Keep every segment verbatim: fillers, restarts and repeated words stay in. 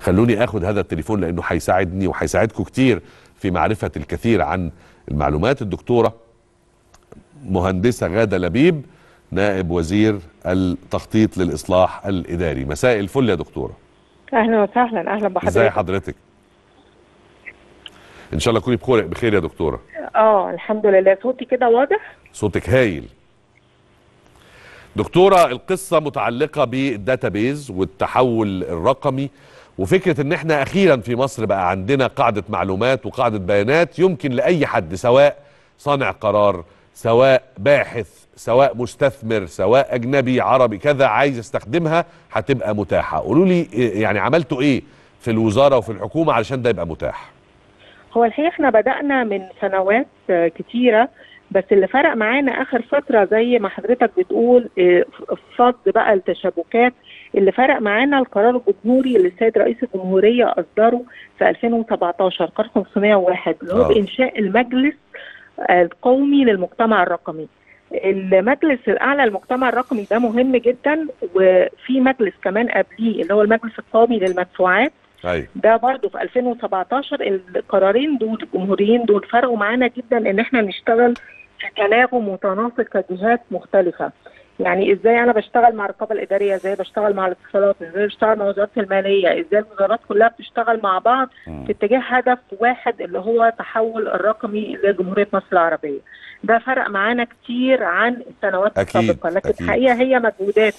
خلوني اخد هذا التليفون لانه هيساعدني وهيساعدكم كتير في معرفة الكثير عن المعلومات. الدكتورة مهندسة غادة لبيب نائب وزير التخطيط للإصلاح الإداري. مساء الفل يا دكتورة. أهلا وسهلا. أهلا بحضرتك. ازي حضرتك؟ إن شاء الله تكوني بخير يا دكتورة. آه الحمد لله. صوتي كده واضح؟ صوتك هايل. دكتورة القصة متعلقة بالداتابيز والتحول الرقمي وفكرة إن إحنا أخيرا في مصر بقى عندنا قاعدة معلومات وقاعدة بيانات يمكن لأي حد سواء صانع قرار سواء باحث سواء مستثمر سواء أجنبي عربي كذا عايز يستخدمها هتبقى متاحة. قولوا لي يعني عملتوا إيه في الوزارة وفي الحكومة علشان ده يبقى متاح؟ هو الحقيقة إحنا بدأنا من سنوات كتيرة، بس اللي فرق معانا آخر فترة زي ما حضرتك بتقول صد بقى التشابكات. اللي فرق معانا القرار الجمهوري اللي السيد رئيس الجمهورية أصدره في ألفين وسبعتاشر قرار خمسمية وواحد اللي هو بإنشاء المجلس القومي للمجتمع الرقمي. المجلس الأعلى للمجتمع الرقمي ده مهم جدا، وفي مجلس كمان قبليه اللي هو المجلس القومي للمدفوعات. أي. ده برضه في ألفين وسبعتاشر. القرارين دول الجمهوريين دول فرقوا معانا جدا ان احنا نشتغل في تناغم وتناسق كجهات مختلفه. يعني ازاي انا بشتغل مع الرقابه الاداريه، ازاي بشتغل مع الاتصالات، ازاي بشتغل مع وزاره الماليه، ازاي الوزارات كلها بتشتغل مع بعض في اتجاه هدف واحد اللي هو تحول الرقمي لجمهوريه مصر العربيه. ده فرق معانا كتير عن السنوات السابقه، لكن الحقيقه هي مجهودات.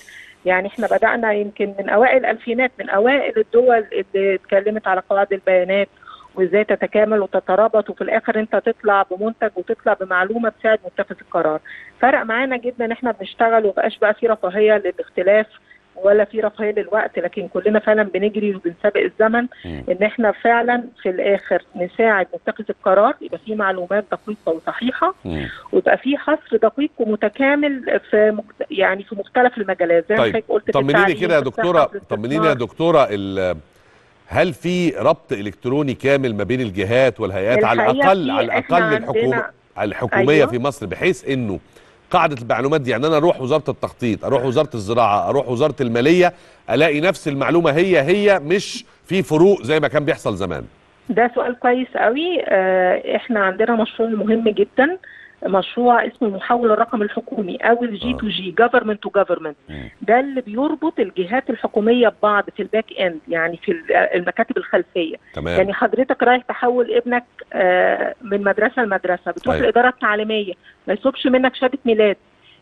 يعني احنا بدأنا يمكن من أوائل الألفينات، من أوائل الدول اللي اتكلمت على قواعد البيانات وازاي تتكامل وتترابط وفي الآخر انت تطلع بمنتج وتطلع بمعلومة تساعد متخذ القرار. فرق معانا جدا احنا بنشتغل ومبقاش بقى في رفاهية للاختلاف ولا في رفاهية للوقت، لكن كلنا فعلا بنجري وبنسابق الزمن ان احنا فعلا في الاخر نساعد متخذ القرار يبقى في معلومات دقيقة وصحيحة ويبقى في حصر دقيق ومتكامل في مكت... يعني في مختلف المجالات زي ما طيب. حضرتك قلت. طمنيني كده يا دكتورة، طمنيني يا دكتورة ال... هل في ربط الكتروني كامل ما بين الجهات والهيئات على الاقل على الاقل الحكومة الحكومية أيوه. في مصر، بحيث انه قاعدة المعلومات دي يعني أنا أروح وزارة التخطيط، أروح وزارة الزراعة، أروح وزارة المالية، ألاقي نفس المعلومة هي هي مش في فروق زي ما كان بيحصل زمان؟ ده سؤال كويس قوي. إحنا عندنا مشروع مهم جدا، مشروع اسمه محول الرقم الحكومي أو الجي تو جي جفرمنت تو جفرمنت. ده اللي بيربط الجهات الحكومية ببعض في الباك اند، يعني في المكاتب الخلفية. تمام. يعني حضرتك رايح تحول ابنك من مدرسة لمدرسة، بتروح أيوة. الإدارة التعليمية ما يطلبش منك شهادة ميلاد،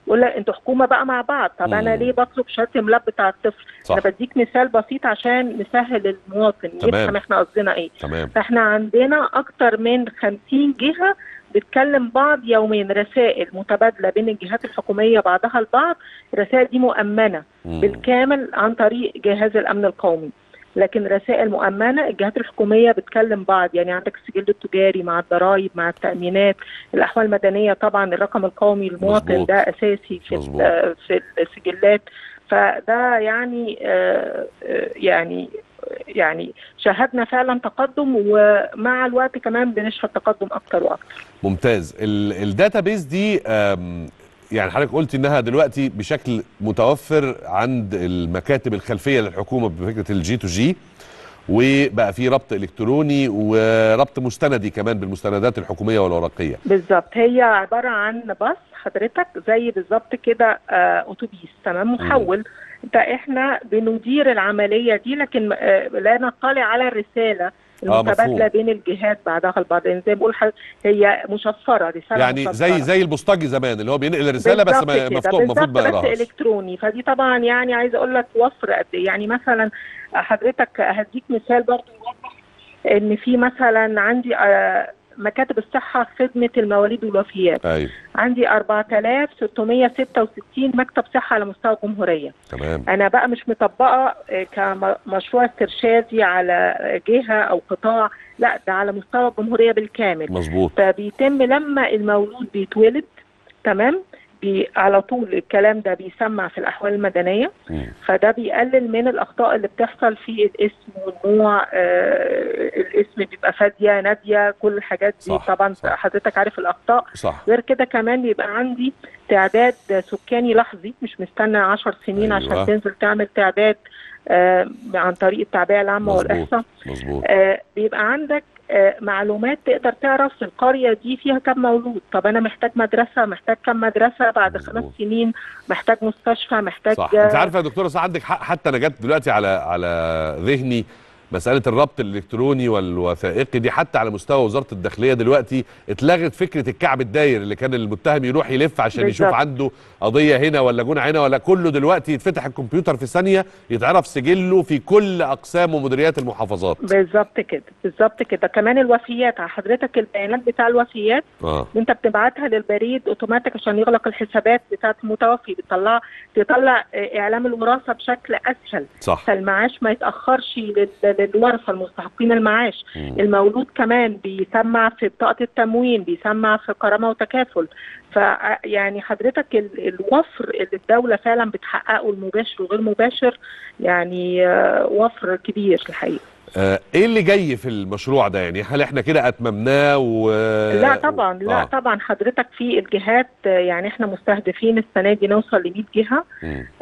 يقول لك أنتوا حكومة بقى مع بعض، طب مم. أنا ليه بطلب شهادة الميلاد بتاع الطفل؟ أنا بديك مثال بسيط عشان نسهل المواطن يفهم إحنا قصدنا إيه. تمام. فإحنا عندنا أكتر من خمسين جهة بتكلم بعض يومين، رسائل متبادله بين الجهات الحكوميه بعضها البعض. الرسائل دي مؤمنه مم. بالكامل عن طريق جهاز الامن القومي، لكن رسائل مؤمنه الجهات الحكوميه بتكلم بعض. يعني عندك السجل التجاري مع الضرائب مع التأمينات، الاحوال المدنيه طبعا الرقم القومي للمواطن. مزبوط. ده اساسي في في السجلات. فده يعني آه يعني يعني شاهدنا فعلا تقدم، ومع الوقت كمان بنشهد تقدم اكتر واكتر. ممتاز. الداتابيز دي يعني حضرتك قلت انها دلوقتي بشكل متوفر عند المكاتب الخلفيه للحكومه بفكره الجي تو جي، وبقى في ربط الكتروني وربط مستندي كمان بالمستندات الحكوميه والورقيه. بالظبط. هي عباره عن باص حضرتك زي بالظبط كده اتوبيس، تمام، محول. فاحنا بندير العمليه دي، لكن لا نطلع على الرساله المتبادله آه بين الجهات بعدها البعض. يعني زي ما بقول هي مشفره، رساله يعني مشفرة. زي زي البوسطجي زمان اللي هو بينقل الرساله بس مفتوح المفروض بقى بس الكتروني. فدي طبعا يعني عايز اقول لك وفر قد ايه. يعني مثلا حضرتك هديك مثال برضه يوضح ان في مثلا عندي آه مكاتب الصحة خدمة المواليد والوفيات. أيوة. عندي أربعة آلاف وستمية وستة وستين مكتب صحة على مستوى الجمهورية. تمام. أنا بقى مش مطبقة كمشروع استرشادي على جهة أو قطاع، لا ده على مستوى الجمهورية بالكامل. مظبوط. فبيتم لما المولود بيتولد، تمام، بي على طول الكلام ده بيسمع في الأحوال المدنية. م. فده بيقلل من الأخطاء اللي بتحصل في الاسم والنوع. آه الاسم بيبقى فادية نادية كل الحاجات دي. صح. طبعا صح. حضرتك عارف الأخطاء. صح. غير كده كمان بيبقى عندي تعداد سكاني لحظي، مش مستنى عشر سنين. أيوة. عشان تنزل تعمل تعداد آه عن طريق التعبئة العامة والإحصاء. آه بيبقى عندك آه معلومات تقدر تعرف القرية دي فيها كم مولود. طب أنا محتاج مدرسة، محتاج كم مدرسة بعد مزبوط. خمس سنين، محتاج مستشفى، محتاج صح. أنت عارفة يا دكتورة صح عندك حق، حتى أنا جت دلوقتي على على ذهني مسألة الربط الإلكتروني والوثائقي دي، حتى على مستوى وزارة الداخلية دلوقتي اتلغت فكرة الكعب الداير اللي كان المتهم يروح يلف عشان بالزبط. يشوف عنده قضية هنا ولا جنة هنا ولا، كله دلوقتي يتفتح الكمبيوتر في ثانية يتعرف سجله في كل أقسام ومديريات المحافظات. بالظبط كده، بالظبط كده. كمان الوفيات على حضرتك، البيانات بتاع الوفيات آه. أنت بتبعتها للبريد أوتوماتيك عشان يغلق الحسابات بتاعة المتوفي، بتطلع تطلع إعلام الوراثة بشكل أسهل صح. فالمعاش ما يتأخرش لل للورثه المستحقين المعاش. مم. المولود كمان بيسمع في بطاقه التموين، بيسمع في كرامه وتكافل. فيعني حضرتك الوفر اللي الدوله فعلا بتحققه المباشر وغير مباشر يعني وفر كبير الحقيقه. آه، ايه اللي جاي في المشروع ده؟ يعني هل احنا كده اتممناه و... لا طبعا و... لا آه. طبعا حضرتك في الجهات، يعني احنا مستهدفين السنه دي نوصل ل مية جهه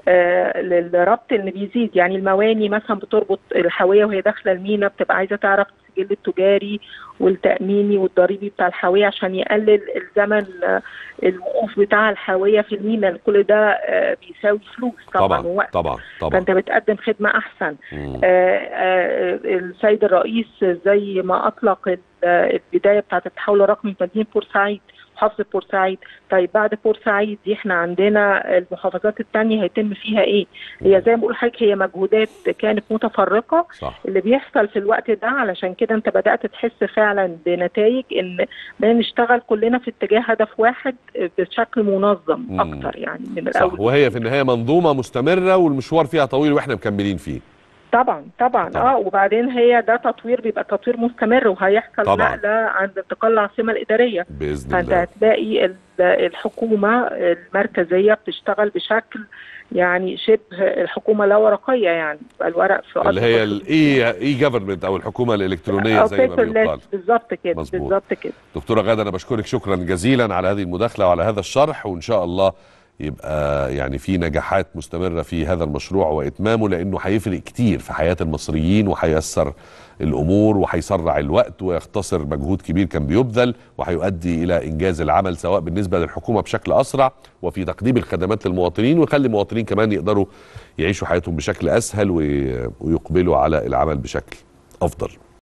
آه للربط اللي بيزيد. يعني المواني مثلا بتربط الحاويه وهي داخله المينا، بتبقى عايزه تعرف السجل التجاري والتأميني والضريبي بتاع الحاويه عشان يقلل الزمن الوقوف بتاع الحاويه في المينا. كل ده آه بيساوي فلوس طبعا طبعا طبعا, طبعا. فانت بتقدم خدمه احسن. آه آه السيد الرئيس زي ما اطلق البدايه بتاعه التحول الرقمي في مدينه بورسعيد، محافظه بورسعيد. طيب بعد بورسعيد دي احنا عندنا المحافظات الثانيه هيتم فيها ايه؟ هي زي ما بقول لحضرتك هي مجهودات كانت متفرقه صح. اللي بيحصل في الوقت ده، علشان كده انت بدات تحس فعلا بنتائج ان بنشتغل كلنا في اتجاه هدف واحد بشكل منظم اكتر يعني من الاول صح. وهي في النهايه منظومه مستمره والمشوار فيها طويل واحنا مكملين فيه. طبعا طبعا اه وبعدين هي ده تطوير، بيبقى تطوير مستمر وهيحصل نقله عند انتقال العاصمه الاداريه باذن الله. فانت هتلاقي الحكومه المركزيه بتشتغل بشكل يعني شبه الحكومه لا ورقيه، يعني الورق في اللي هي الاي اي جفرمنت او الحكومه الالكترونيه زي ما بيقال. بالظبط كده، بالظبط كده. دكتوره غاده انا بشكرك شكرا جزيلا على هذه المداخله وعلى هذا الشرح، وان شاء الله يبقى يعني في نجاحات مستمرة في هذا المشروع وإتمامه، لأنه هيفرق كتير في حياة المصريين وهييسر الأمور وهيسرع الوقت ويختصر مجهود كبير كان بيبذل، وهيؤدي إلى إنجاز العمل سواء بالنسبة للحكومة بشكل أسرع وفي تقديم الخدمات للمواطنين، ويخلي المواطنين كمان يقدروا يعيشوا حياتهم بشكل أسهل ويقبلوا على العمل بشكل أفضل.